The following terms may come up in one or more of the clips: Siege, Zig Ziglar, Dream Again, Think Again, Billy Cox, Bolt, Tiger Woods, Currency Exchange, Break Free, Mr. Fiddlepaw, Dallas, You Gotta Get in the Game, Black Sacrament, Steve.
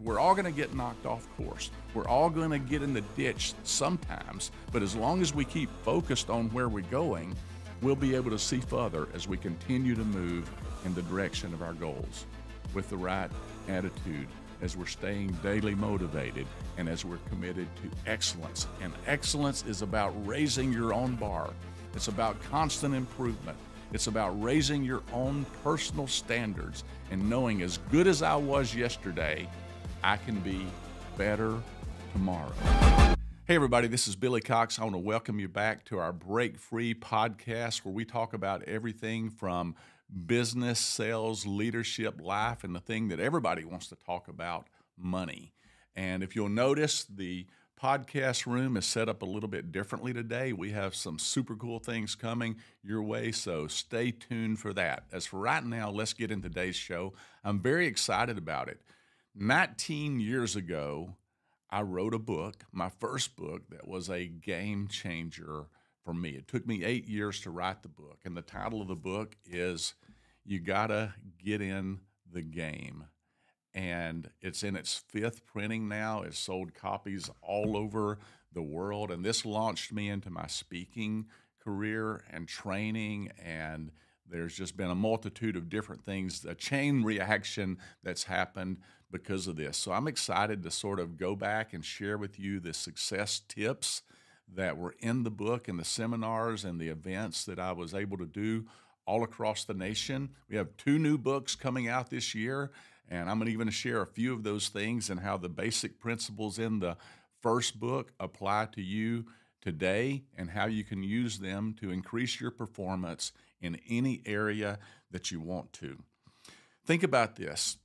We're all going to get knocked off course. We're all going to get in the ditch sometimes, but as long as we keep focused on where we're going, we'll be able to see further as we continue to move in the direction of our goals with the right attitude, as we're staying daily motivated and as we're committed to excellence. And excellence is about raising your own bar. It's about constant improvement. It's about raising your own personal standards and knowing, as good as I was yesterday, I can be better tomorrow. Hey everybody, this is Billy Cox. I want to welcome you back to our Break Free podcast, where we talk about everything from business, sales, leadership, life, and the thing that everybody wants to talk about, money. And if you'll notice, the podcast room is set up a little bit differently today. We have some super cool things coming your way, so stay tuned for that. As for right now, let's get in today's show. I'm very excited about it. 19 years ago, I wrote a book, my first book, that was a game changer for me. It took me 8 years to write the book, and the title of the book is You Gotta Get in the Game. And it's in its fifth printing now. It's sold copies all over the world, and this launched me into my speaking career and training, and there's just been a multitude of different things, a chain reaction that's happened because of this. So I'm excited to sort of go back and share with you the success tips that were in the book and the seminars and the events that I was able to do all across the nation. We have 2 new books coming out this year, and I'm even going to share a few of those things and how the basic principles in the first book apply to you today and how you can use them to increase your performance in any area that you want to. Think about this.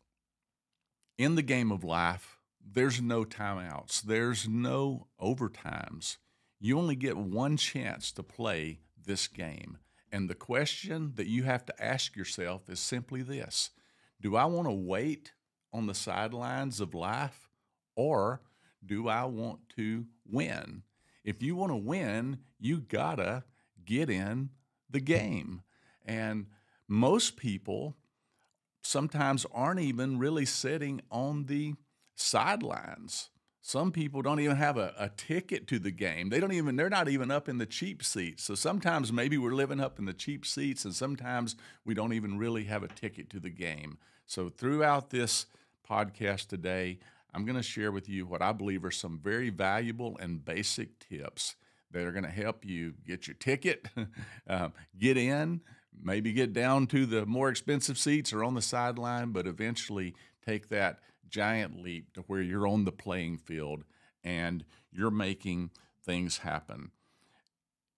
In the game of life, there's no timeouts. There's no overtimes. You only get one chance to play this game. And the question that you have to ask yourself is simply this: do I want to wait on the sidelines of life, or do I want to win? If you want to win, you gotta get in the game. And most people sometimes aren't even really sitting on the sidelines. Some people don't even have a ticket to the game. They're not even up in the cheap seats. So sometimes maybe we're living up in the cheap seats, and sometimes we don't even really have a ticket to the game. So throughout this podcast today, I'm going to share with you what I believe are some very valuable and basic tips that are going to help you get your ticket, get in, maybe get down to the more expensive seats or on the sideline, but eventually take that giant leap to where you're on the playing field and you're making things happen.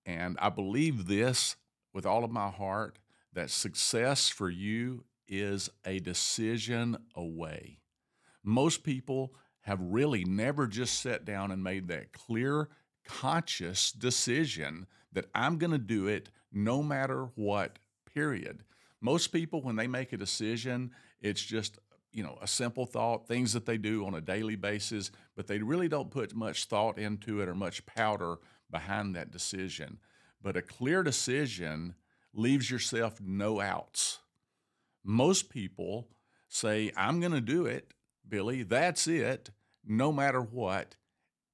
And I believe this with all of my heart, that success for you is a decision away. Most people have really never just sat down and made that clear, conscious decision that I'm going to do it no matter what, period. Most people, when they make a decision, it's just a simple thought, things that they do on a daily basis, but they really don't put much thought into it or much powder behind that decision. But a clear decision leaves yourself no outs. Most people say, I'm going to do it, Billy, that's it, no matter what,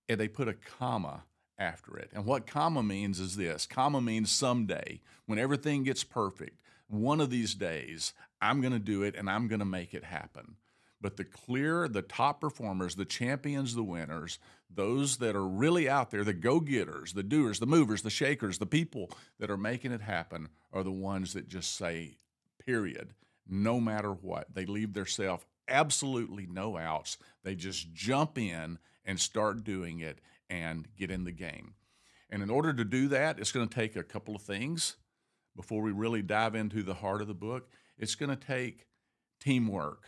and they put a comma after it. And what comma means is this. Comma means someday, when everything gets perfect, one of these days, I'm going to do it and I'm going to make it happen. But the top performers, the champions, the winners, those that are really out there, the go-getters, the doers, the movers, the shakers, the people that are making it happen are the ones that just say, period, no matter what. They leave themselves absolutely no outs. They just jump in and start doing it and get in the game. And in order to do that, it's going to take a couple of things. Before we really dive into the heart of the book, it's going to take teamwork.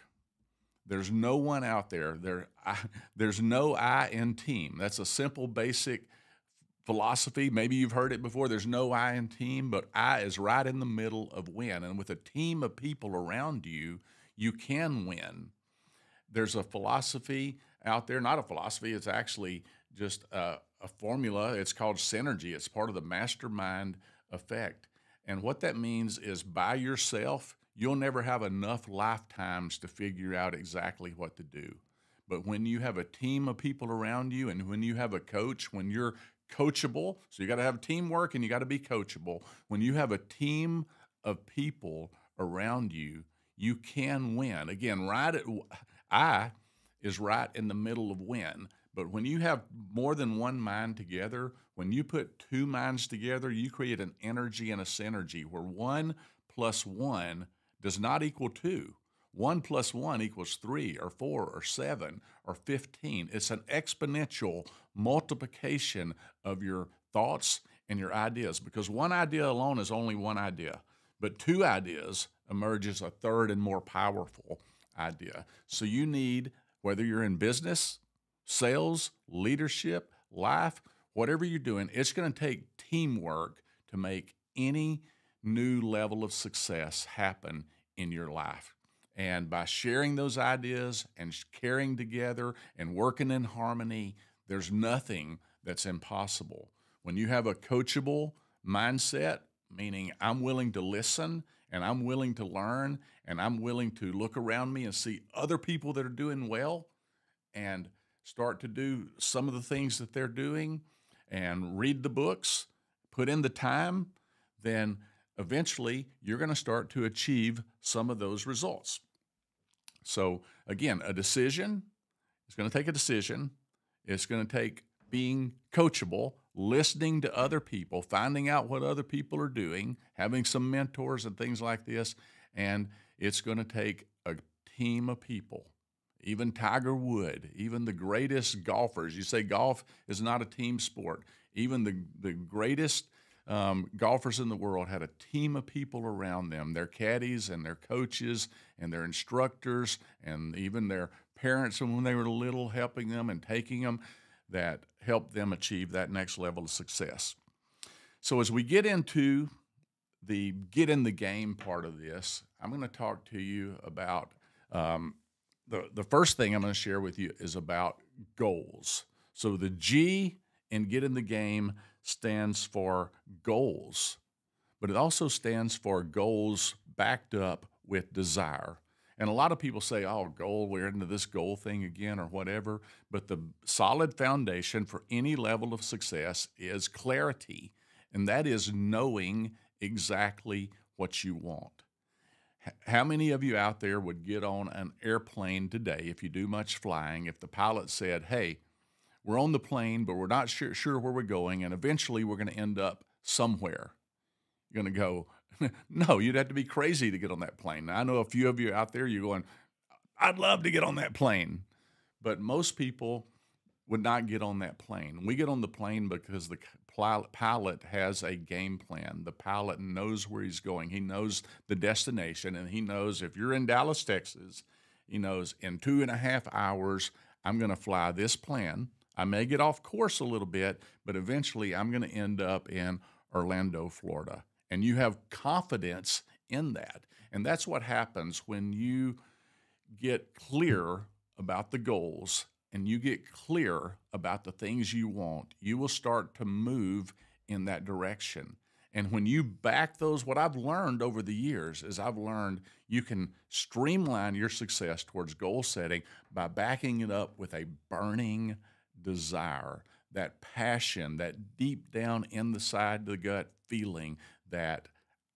There's no one out there. There's no I in team. That's a simple, basic philosophy. Maybe you've heard it before. There's no I in team, but I is right in the middle of win. And with a team of people around you, you can win. There's a philosophy out there, not a philosophy, it's actually just a formula. It's called synergy. It's part of the mastermind effect. And what that means is, by yourself, you'll never have enough lifetimes to figure out exactly what to do. But when you have a team of people around you and when you have a coach, when you're coachable, so you got to have teamwork and you got to be coachable. When you have a team of people around you, you can win. Again, right at I is right in the middle of win. But when you have more than one mind together, when you put two minds together, you create an energy and a synergy where 1 plus 1 does not equal 2. 1 plus 1 equals 3 or 4 or 7 or 15. It's an exponential multiplication of your thoughts and your ideas, because one idea alone is only one idea, but 2 ideas emerges a third and more powerful idea. So you need, whether you're in business, sales, leadership, life, whatever you're doing, it's going to take teamwork to make any new level of success happen in your life. And by sharing those ideas and caring together and working in harmony, there's nothing that's impossible. When you have a coachable mindset, meaning I'm willing to listen and I'm willing to learn and I'm willing to look around me and see other people that are doing well and start to do some of the things that they're doing and read the books, put in the time, then eventually you're going to start to achieve some of those results. So again, a decision, it's going to take a decision. It's going to take being coachable, listening to other people, finding out what other people are doing, having some mentors and things like this, and it's going to take a team of people. Even Tiger Woods, even the greatest golfers. You say golf is not a team sport. Even the greatest golfers in the world had a team of people around them, their caddies and their coaches and their instructors and even their parents when they were little, helping them and taking them, that helped them achieve that next level of success. So as we get into the get in the game part of this, I'm going to talk to you about the first thing I'm going to share with you is about goals. So the G in Get in the Game stands for goals, but it also stands for goals backed up with desire. And a lot of people say, oh, goal, we're into this goal thing again or whatever, but the solid foundation for any level of success is clarity, and that is knowing exactly what you want. How many of you out there would get on an airplane today, if you do much flying, if the pilot said, hey, we're on the plane, but we're not sure where we're going, and eventually we're going to end up somewhere? You're going to go, no, you'd have to be crazy to get on that plane. Now, I know a few of you out there, you're going, I'd love to get on that plane. But most people would not get on that plane. We get on the plane because the pilot has a game plan. The pilot knows where he's going. He knows the destination, and he knows if you're in Dallas, Texas, he knows in 2.5 hours, I'm going to fly this plan. I may get off course a little bit, but eventually I'm going to end up in Orlando, Florida. And you have confidence in that. And that's what happens when you get clear about the goals and you get clear about the things you want, you will start to move in that direction. And when you back those, what I've learned over the years is I've learned you can streamline your success towards goal setting by backing it up with a burning desire, that passion, that deep down in the side of the gut feeling that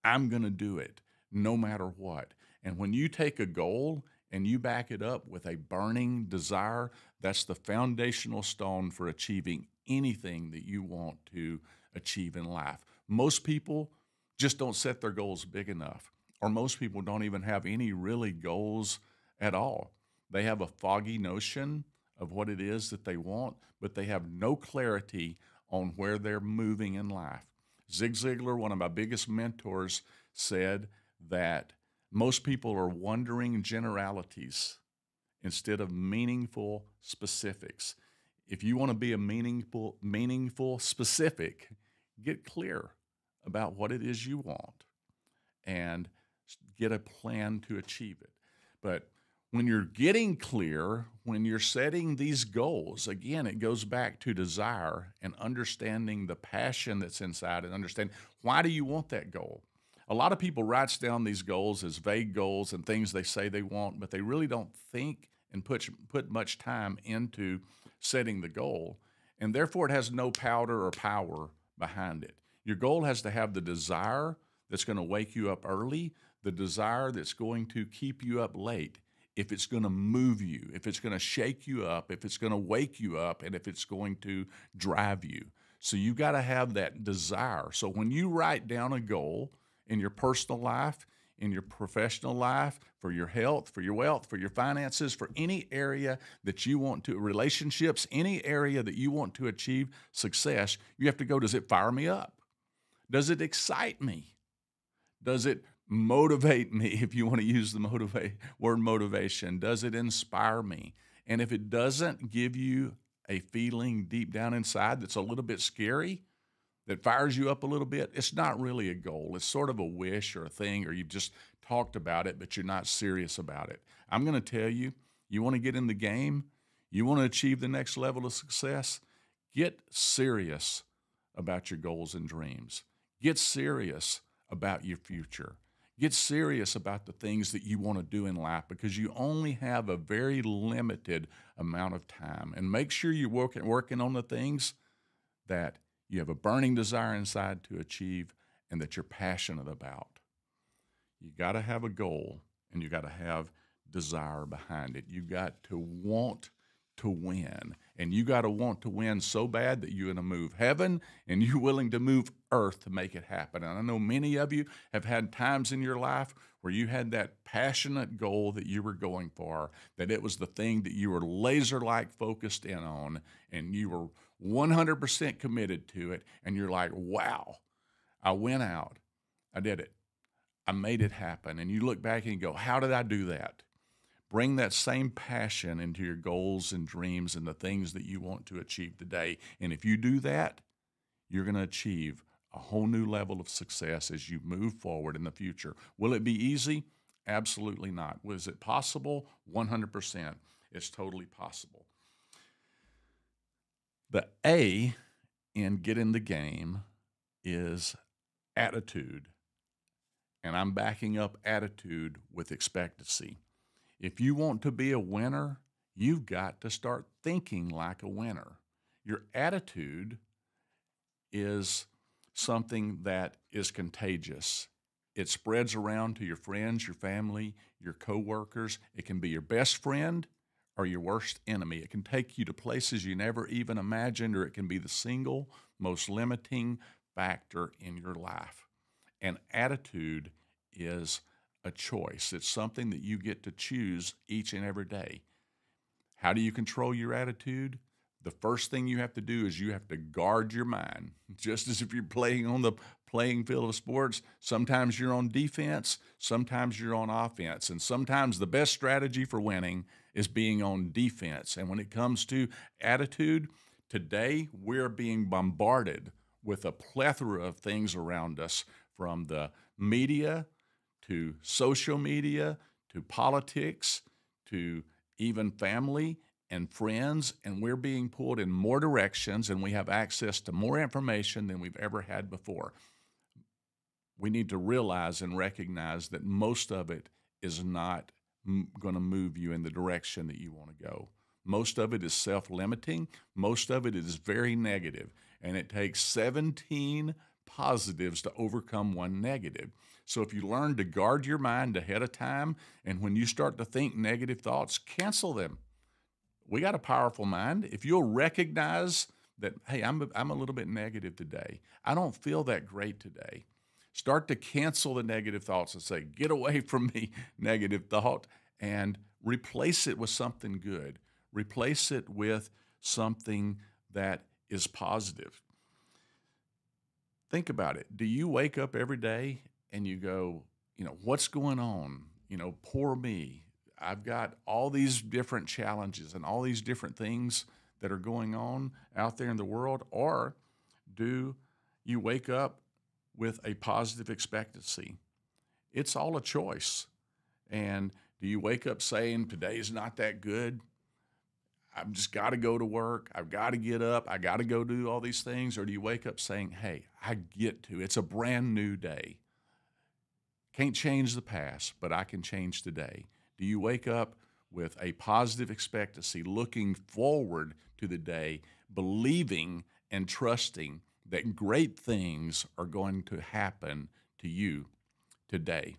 I'm going to do it no matter what. And when you take a goal and you back it up with a burning desire, that's the foundational stone for achieving anything that you want to achieve in life. Most people just don't set their goals big enough, or most people don't even have any really goals at all. They have a foggy notion of what it is that they want, but they have no clarity on where they're moving in life. Zig Ziglar, one of my biggest mentors, said that most people are wondering generalities instead of meaningful specifics. If you want to be a meaningful specific, get clear about what it is you want and get a plan to achieve it. But when you're getting clear, when you're setting these goals, again, it goes back to desire and understanding the passion that's inside and understanding, why do you want that goal? A lot of people writes down these goals as vague goals and things they say they want, but they really don't think and put much time into setting the goal, and therefore it has no powder or power behind it. Your goal has to have the desire that's going to wake you up early, the desire that's going to keep you up late, if it's going to move you, if it's going to shake you up, if it's going to wake you up, and if it's going to drive you. So you've got to have that desire. So when you write down a goal in your personal life, in your professional life, for your health, for your wealth, for your finances, for any area that you want to, relationships, any area that you want to achieve success, you have to go, does it fire me up? Does it excite me? Does it motivate me, if you want to use the word motivation? Does it inspire me? And if it doesn't give you a feeling deep down inside that's a little bit scary, that fires you up a little bit, it's not really a goal. It's sort of a wish or a thing, or you've just talked about it, but you're not serious about it. I'm going to tell you, you want to get in the game, you want to achieve the next level of success, get serious about your goals and dreams. Get serious about your future. Get serious about the things that you want to do in life, because you only have a very limited amount of time. And make sure you're working on the things that you have a burning desire inside to achieve and that you're passionate about. You got to have a goal, and you got to have desire behind it. You got to want to win, and you got to want to win so bad that you're going to move heaven and you're willing to move earth to make it happen. And I know many of you have had times in your life where you had that passionate goal that you were going for, that it was the thing that you were laser-like focused in on, and you were 100% committed to it, and you're like, wow, I went out, I did it, I made it happen. And you look back and go, how did I do that? Bring that same passion into your goals and dreams and the things that you want to achieve today. And if you do that, you're going to achieve a whole new level of success as you move forward in the future. Will it be easy? Absolutely not. Was it possible? 100%. It's totally possible. The A in Get in the Game is attitude. And I'm backing up attitude with expectancy. If you want to be a winner, you've got to start thinking like a winner. Your attitude is something that is contagious. It spreads around to your friends, your family, your coworkers. It can be your best friend or your worst enemy. It can take you to places you never even imagined, or it can be the single most limiting factor in your life. And attitude is a choice. It's something that you get to choose each and every day. How do you control your attitude? The first thing you have to do is you have to guard your mind. Just as if you're playing on the playing field of sports, sometimes you're on defense, sometimes you're on offense, and sometimes the best strategy for winning is being on defense. And when it comes to attitude, today we're being bombarded with a plethora of things around us, from the media to social media to politics to even family and friends, and we're being pulled in more directions, and we have access to more information than we've ever had before. We need to realize and recognize that most of it is not going to move you in the direction that you want to go. Most of it is self-limiting. Most of it is very negative, and it takes 17 positives to overcome one negative. So if you learn to guard your mind ahead of time, and when you start to think negative thoughts, cancel them. We got a powerful mind. If you'll recognize that, hey, I'm a little bit negative today. I don't feel that great today. Start to cancel the negative thoughts and say, get away from me, negative thought, and replace it with something good. Replace it with something that is positive. Think about it. Do you wake up every day and you go, what's going on? Poor me. I've got all these different challenges and all these different things that are going on out there in the world. Or do you wake up with a positive expectancy? It's all a choice. And do you wake up saying, today's not that good? I've just got to go to work. I've got to get up. I got to go do all these things. Or do you wake up saying, hey, I get to. It's a brand new day. Can't change the past, but I can change today. Do you wake up with a positive expectancy, looking forward to the day, believing and trusting that great things are going to happen to you today.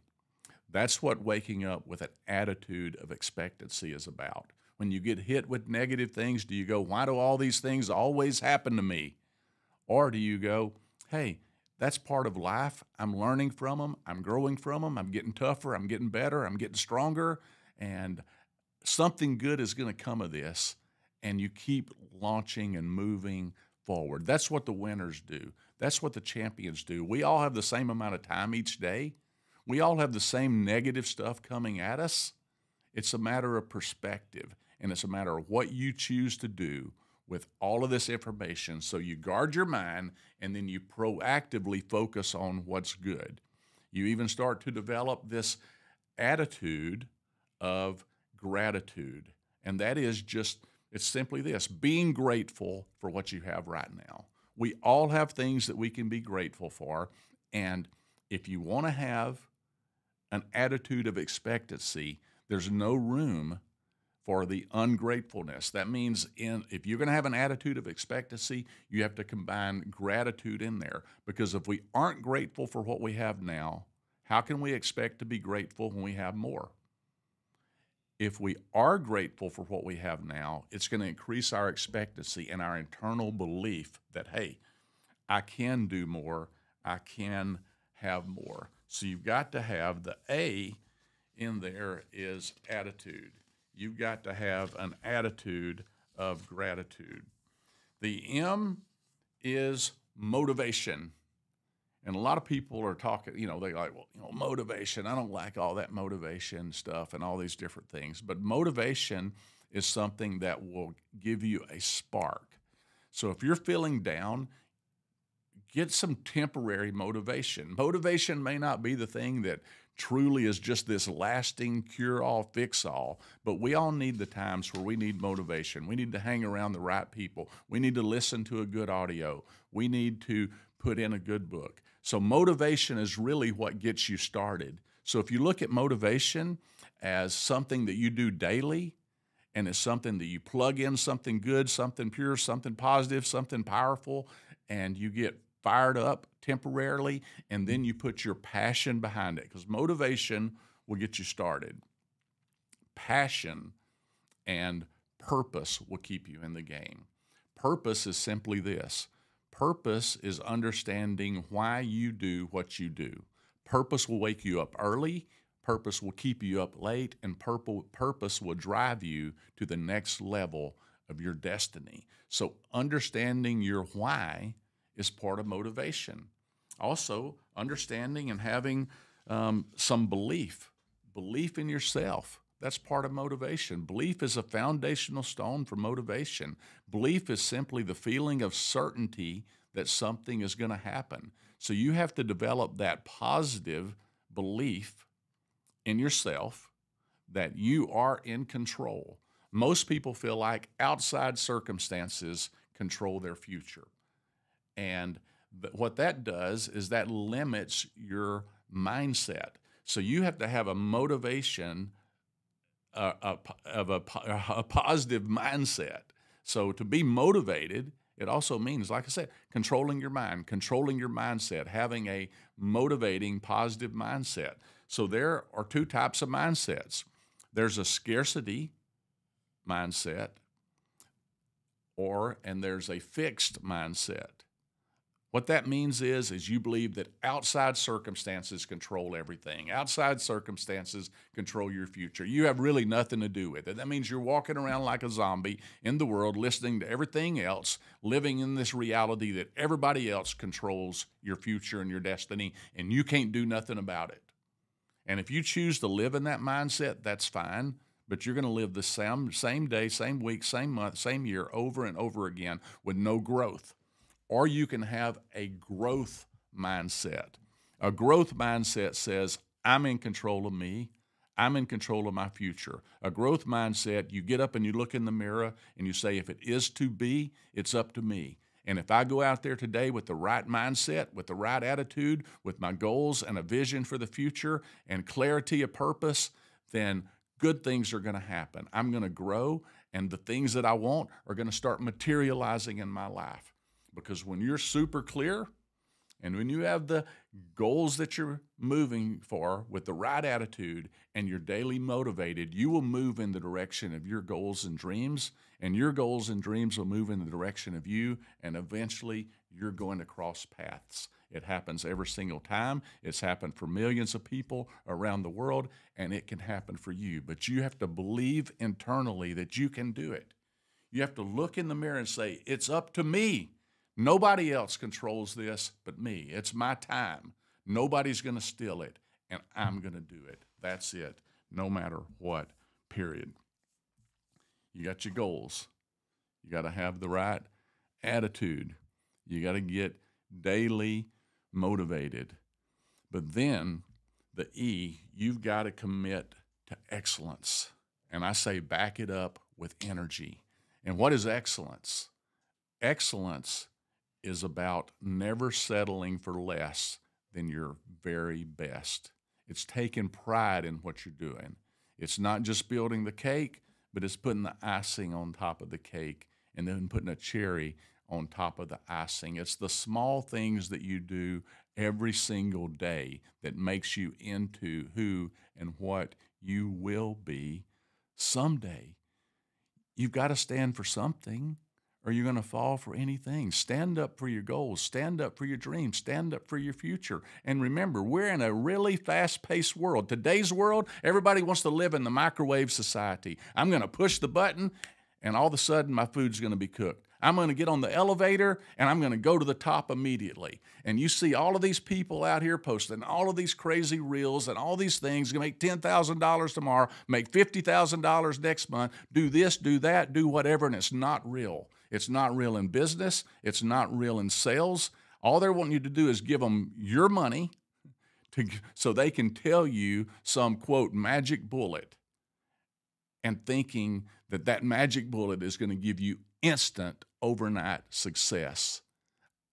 That's what waking up with an attitude of expectancy is about. When you get hit with negative things, do you go, why do all these things always happen to me? Or do you go, hey, that's part of life. I'm learning from them. I'm growing from them. I'm getting tougher. I'm getting better. I'm getting stronger. And something good is going to come of this. And you keep launching and moving forward. That's what the winners do. That's what the champions do. We all have the same amount of time each day. We all have the same negative stuff coming at us. It's a matter of perspective, and it's a matter of what you choose to do with all of this information. So you guard your mind, and then you proactively focus on what's good. You even start to develop this attitude of gratitude, and that is just, it's simply this, being grateful for what you have right now. We all have things that we can be grateful for, and if you want to have an attitude of expectancy, there's no room for the ungratefulness. That means if you're going to have an attitude of expectancy, you have to combine gratitude in there, because if we aren't grateful for what we have now, how can we expect to be grateful when we have more? If we are grateful for what we have now, it's going to increase our expectancy and our internal belief that, hey, I can do more, I can have more. So you've got to have the A in there is attitude. You've got to have an attitude of gratitude. The M is motivation. And a lot of people are talking, they're like, well, motivation, I don't like all that motivation stuff and all these different things. But motivation is something that will give you a spark. So if you're feeling down, get some temporary motivation. Motivation may not be the thing that truly is just this lasting cure-all, fix-all, but we all need the times where we need motivation. We need to hang around the right people. We need to listen to a good audio. We need to put in a good book. So motivation is really what gets you started. So if you look at motivation as something that you do daily, and it's something that you plug in, something good, something pure, something positive, something powerful, and you get fired up temporarily, and then you put your passion behind it, because motivation will get you started. Passion and purpose will keep you in the game. Purpose is simply this. Purpose is understanding why you do what you do. Purpose will wake you up early, purpose will keep you up late, and purpose will drive you to the next level of your destiny. So understanding your why is part of motivation. Also, understanding and having some belief in yourself. That's part of motivation. Belief is a foundational stone for motivation. Belief is simply the feeling of certainty that something is going to happen. So you have to develop that positive belief in yourself that you are in control. Most people feel like outside circumstances control their future. And what that does is that limits your mindset. So you have to have a motivation of a positive mindset. So to be motivated, it also means, like I said, controlling your mind, controlling your mindset, having a motivating, positive mindset. So there are two types of mindsets. There's a scarcity mindset, and there's a fixed mindset. What that means is you believe that outside circumstances control everything. Outside circumstances control your future. You have really nothing to do with it. That means you're walking around like a zombie in the world, listening to everything else, living in this reality that everybody else controls your future and your destiny, and you can't do nothing about it. And if you choose to live in that mindset, that's fine. But you're going to live the same day, same week, same month, same year, over and over again with no growth. Or you can have a growth mindset. A growth mindset says, I'm in control of me. I'm in control of my future. A growth mindset, you get up and you look in the mirror and you say, if it is to be, it's up to me. And if I go out there today with the right mindset, with the right attitude, with my goals and a vision for the future and clarity of purpose, then good things are going to happen. I'm going to grow, and the things that I want are going to start materializing in my life. Because when you're super clear and when you have the goals that you're moving for with the right attitude and you're daily motivated, you will move in the direction of your goals and dreams, and your goals and dreams will move in the direction of you, and eventually you're going to cross paths. It happens every single time. It's happened for millions of people around the world, and it can happen for you. But you have to believe internally that you can do it. You have to look in the mirror and say, it's up to me. Nobody else controls this but me. It's my time. Nobody's going to steal it, and I'm going to do it. That's it, no matter what, period. You got your goals. You got to have the right attitude. You got to get daily motivated. But then the E, you've got to commit to excellence. And I say back it up with energy. And what is excellence? Excellence is about never settling for less than your very best. It's taking pride in what you're doing. It's not just building the cake, but it's putting the icing on top of the cake and then putting a cherry on top of the icing. It's the small things that you do every single day that makes you into who and what you will be someday. You've got to stand for something, or you're going to fall for anything. Stand up for your goals. Stand up for your dreams. Stand up for your future. And remember, we're in a really fast-paced world. Today's world, everybody wants to live in the microwave society. I'm going to push the button, and all of a sudden my food's going to be cooked. I'm going to get on the elevator, and I'm going to go to the top immediately. And you see all of these people out here posting all of these crazy reels and all these things. Going to make $10,000 tomorrow, make $50,000 next month, do this, do that, do whatever, and it's not real. It's not real in business. It's not real in sales. All they're wanting you to do is give them your money so they can tell you some, quote, magic bullet, and thinking that that magic bullet is going to give you instant overnight success.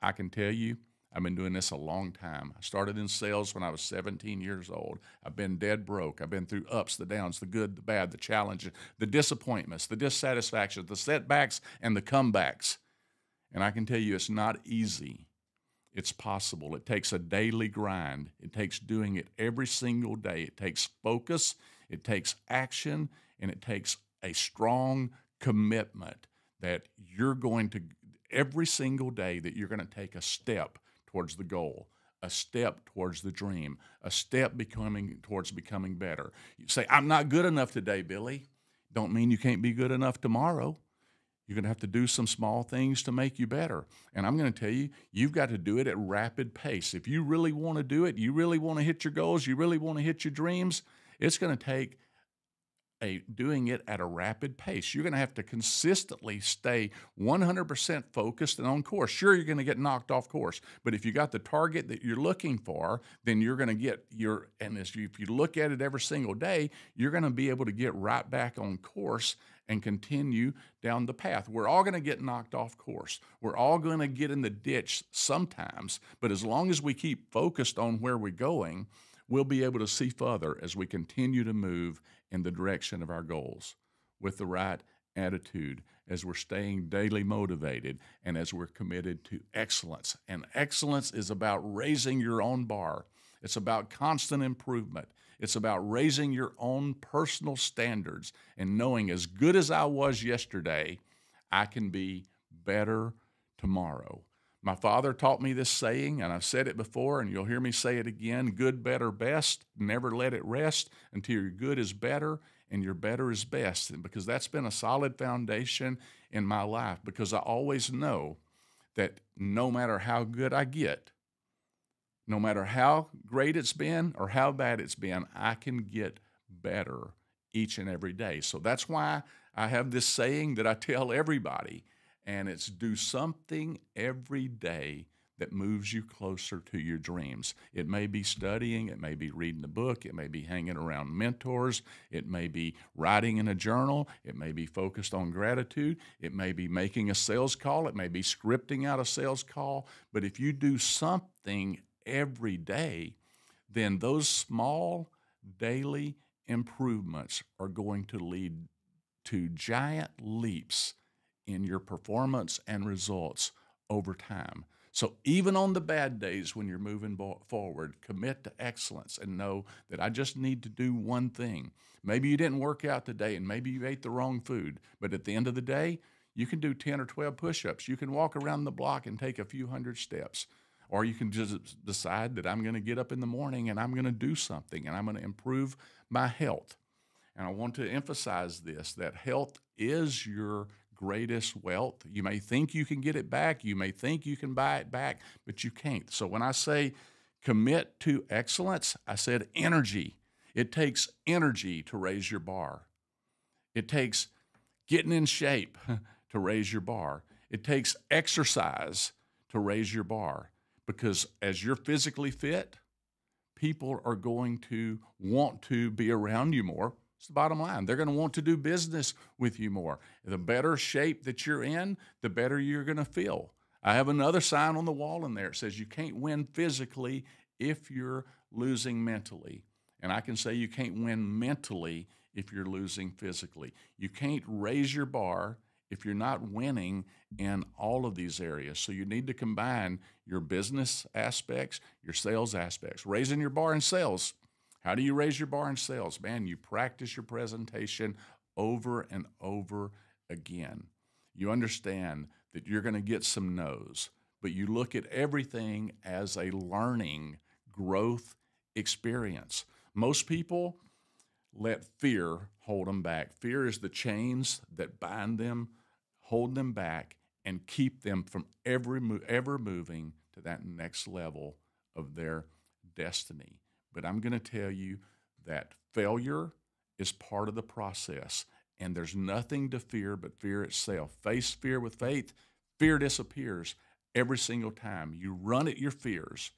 I can tell you, I've been doing this a long time. I started in sales when I was 17 years old. I've been dead broke. I've been through ups, the downs, the good, the bad, the challenges, the disappointments, the dissatisfactions, the setbacks, and the comebacks. And I can tell you, it's not easy. It's possible. It takes a daily grind. It takes doing it every single day. It takes focus. It takes action. And it takes a strong commitment that you're going to, every single day, that you're going to take a step towards the goal, a step towards the dream, a step towards becoming better. You say, I'm not good enough today, Billy. Don't mean you can't be good enough tomorrow. You're going to have to do some small things to make you better. And I'm going to tell you, you've got to do it at rapid pace. If you really want to do it, you really want to hit your goals, you really want to hit your dreams, it's going to take doing it at a rapid pace. You're going to have to consistently stay 100% focused and on course. Sure, you're going to get knocked off course, but if you got the target that you're looking for, then you're going to get your, and if you look at it every single day, you're going to be able to get right back on course and continue down the path. We're all going to get knocked off course. We're all going to get in the ditch sometimes, but as long as we keep focused on where we're going, we'll be able to see further as we continue to move in the direction of our goals with the right attitude, as we're staying daily motivated and as we're committed to excellence. And excellence is about raising your own bar. It's about constant improvement. It's about raising your own personal standards and knowing, as good as I was yesterday, I can be better tomorrow. My father taught me this saying, and I've said it before, and you'll hear me say it again, good, better, best. Never let it rest until your good is better and your better is best. And because that's been a solid foundation in my life, because I always know that no matter how good I get, no matter how great it's been or how bad it's been, I can get better each and every day. So that's why I have this saying that I tell everybody, and it's do something every day that moves you closer to your dreams. It may be studying. It may be reading a book. It may be hanging around mentors. It may be writing in a journal. It may be focused on gratitude. It may be making a sales call. It may be scripting out a sales call. But if you do something every day, then those small daily improvements are going to lead to giant leaps in your performance and results over time. So even on the bad days when you're moving forward, commit to excellence and know that I just need to do one thing. Maybe you didn't work out today and maybe you ate the wrong food, but at the end of the day, you can do 10 or 12 push-ups. You can walk around the block and take a few hundred steps. Or you can just decide that I'm going to get up in the morning and I'm going to do something and I'm going to improve my health. And I want to emphasize this, that health is your greatest wealth. You may think you can get it back. You may think you can buy it back, but you can't. So when I say commit to excellence, I said energy. It takes energy to raise your bar. It takes getting in shape to raise your bar. It takes exercise to raise your bar, because as you're physically fit, people are going to want to be around you more. It's the bottom line. They're going to want to do business with you more. The better shape that you're in, the better you're going to feel. I have another sign on the wall in there. It says you can't win physically if you're losing mentally. And I can say you can't win mentally if you're losing physically. You can't raise your bar if you're not winning in all of these areas. So you need to combine your business aspects, your sales aspects. Raising your bar in sales. How do you raise your bar in sales? Man, you practice your presentation over and over again. You understand that you're going to get some no's, but you look at everything as a learning, growth experience. Most people let fear hold them back. Fear is the chains that bind them, hold them back, and keep them from ever moving to that next level of their destiny. But I'm going to tell you that failure is part of the process, and there's nothing to fear but fear itself. Face fear with faith. Fear disappears every single time. You run at your fears,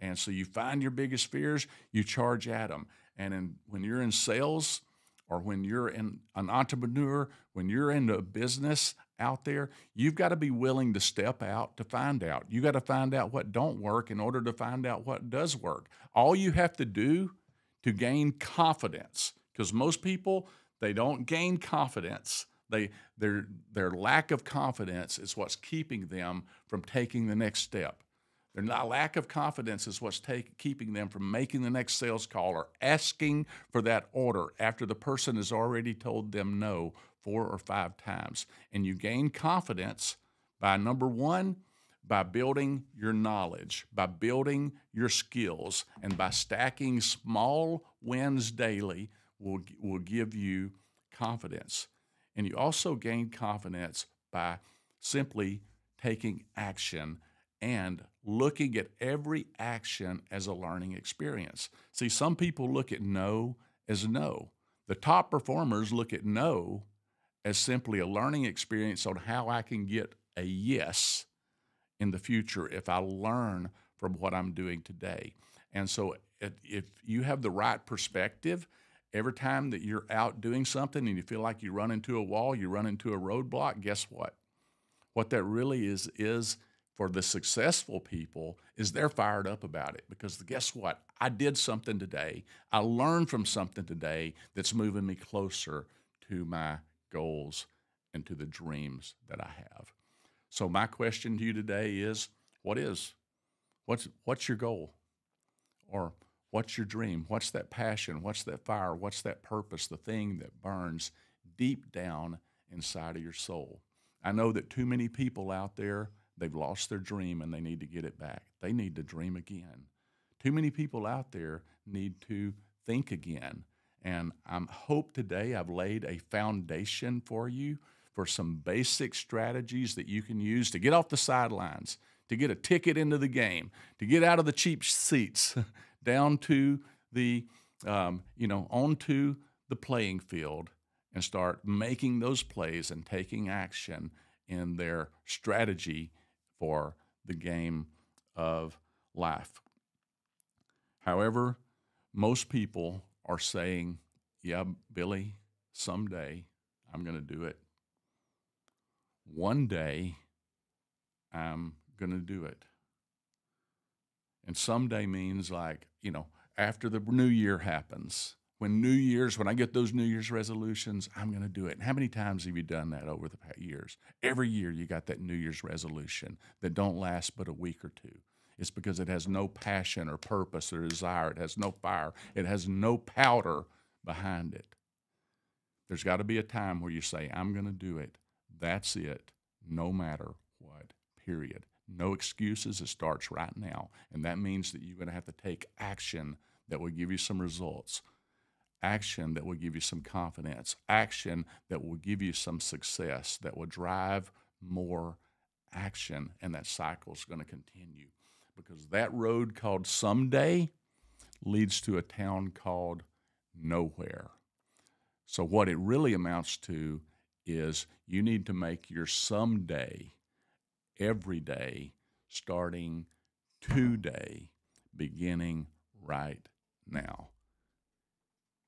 and so you find your biggest fears, you charge at them. And when you're in sales or when you're an entrepreneur, when you're in a business out there, you've got to be willing to step out to find out. You got to find out what don't work in order to find out what does work. All you have to do to gain confidence, because most people, they don't gain confidence. Their lack of confidence is what's keeping them from taking the next step. Their lack of confidence is what's keeping them from making the next sales call or asking for that order after the person has already told them no 4 or 5 times. And you gain confidence by, number one, by building your knowledge, by building your skills, and by stacking small wins daily will give you confidence. And you also gain confidence by simply taking action and looking at every action as a learning experience. See, some people look at no as no. The top performers look at no as simply a learning experience on how I can get a yes in the future if I learn from what I'm doing today. And so if you have the right perspective, every time that you're out doing something and you feel like you run into a wall, you run into a roadblock, guess what? What that really is for the successful people is they're fired up about it, because guess what? I did something today. I learned from something today that's moving me closer to my goals and to the dreams that I have. So my question to you today is, what's your goal? Or what's your dream? What's that passion? What's that fire? What's that purpose? The thing that burns deep down inside of your soul. I know that too many people out there, they've lost their dream and they need to get it back. They need to dream again. Too many people out there need to think again. And I hope today I've laid a foundation for you for some basic strategies that you can use to get off the sidelines, to get a ticket into the game, to get out of the cheap seats, down to the, onto the playing field and start making those plays and taking action in their strategy for the game of life. However, most people are saying, yeah, Billy, someday I'm going to do it. One day I'm going to do it. And someday means like, after the new year happens, when New Year's, when I get those New Year's resolutions, I'm going to do it. And how many times have you done that over the past years? Every year you got that New Year's resolution that don't last but a week or two. It's because it has no passion or purpose or desire. It has no fire. It has no powder behind it. There's got to be a time where you say, I'm going to do it. That's it, no matter what, period. No excuses. It starts right now. And that means that you're going to have to take action that will give you some results, action that will give you some confidence, action that will give you some success, that will drive more action. And that cycle is going to continue, because that road called someday leads to a town called nowhere. So what it really amounts to is you need to make your someday every day, starting today, beginning right now.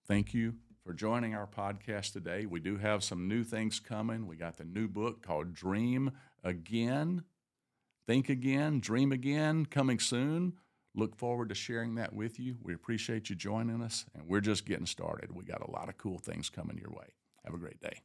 Thank you for joining our podcast today. We do have some new things coming. We got the new book called Dream Again, Think Again, Dream Again, coming soon. Look forward to sharing that with you. We appreciate you joining us, and we're just getting started. We got a lot of cool things coming your way. Have a great day.